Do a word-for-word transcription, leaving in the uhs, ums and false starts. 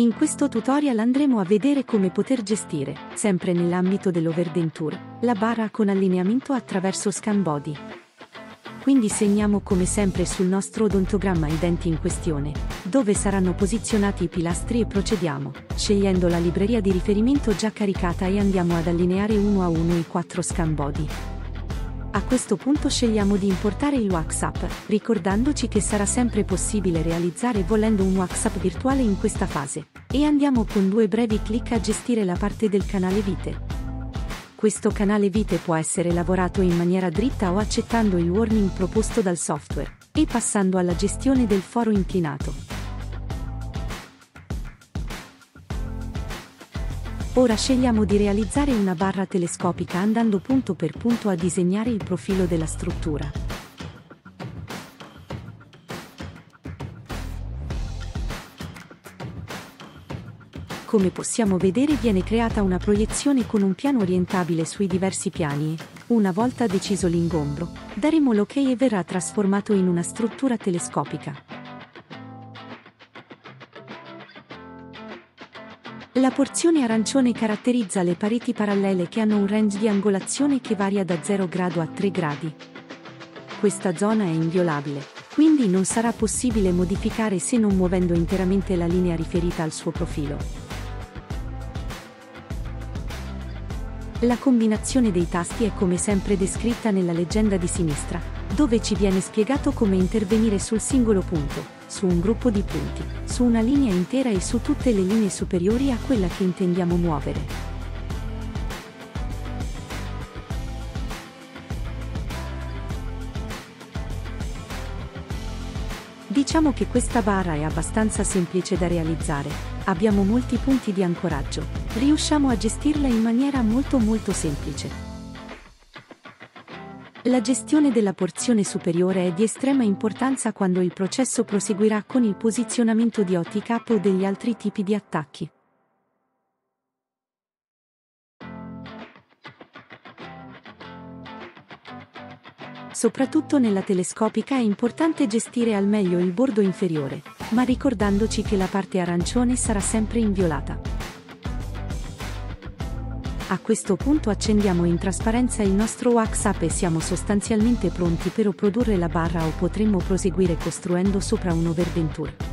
In questo tutorial andremo a vedere come poter gestire, sempre nell'ambito dell'overdenture, la barra con allineamento attraverso scan body. Quindi segniamo come sempre sul nostro odontogramma i denti in questione, dove saranno posizionati i pilastri e procediamo, scegliendo la libreria di riferimento già caricata e andiamo ad allineare uno a uno i quattro scan body. A questo punto scegliamo di importare il wax up, ricordandoci che sarà sempre possibile realizzare volendo un wax up virtuale in questa fase, e andiamo con due brevi clic a gestire la parte del canale vite. Questo canale vite può essere lavorato in maniera dritta o accettando il warning proposto dal software, e passando alla gestione del foro inclinato. Ora scegliamo di realizzare una barra telescopica andando punto per punto a disegnare il profilo della struttura. Come possiamo vedere viene creata una proiezione con un piano orientabile sui diversi piani e, una volta deciso l'ingombro, daremo l'ok e verrà trasformato in una struttura telescopica. La porzione arancione caratterizza le pareti parallele che hanno un range di angolazione che varia da zero grado a tre gradi. Questa zona è inviolabile, quindi non sarà possibile modificare se non muovendo interamente la linea riferita al suo profilo. La combinazione dei tasti è come sempre descritta nella leggenda di sinistra, dove ci viene spiegato come intervenire sul singolo punto, su un gruppo di punti, su una linea intera e su tutte le linee superiori a quella che intendiamo muovere. Diciamo che questa barra è abbastanza semplice da realizzare, abbiamo molti punti di ancoraggio, riusciamo a gestirla in maniera molto molto semplice. La gestione della porzione superiore è di estrema importanza quando il processo proseguirà con il posizionamento di O T CAP o degli altri tipi di attacchi. Soprattutto nella telescopica è importante gestire al meglio il bordo inferiore, ma ricordandoci che la parte arancione sarà sempre inviolata. A questo punto accendiamo in trasparenza il nostro wax up e siamo sostanzialmente pronti per o produrre la barra o potremmo proseguire costruendo sopra un overdenture.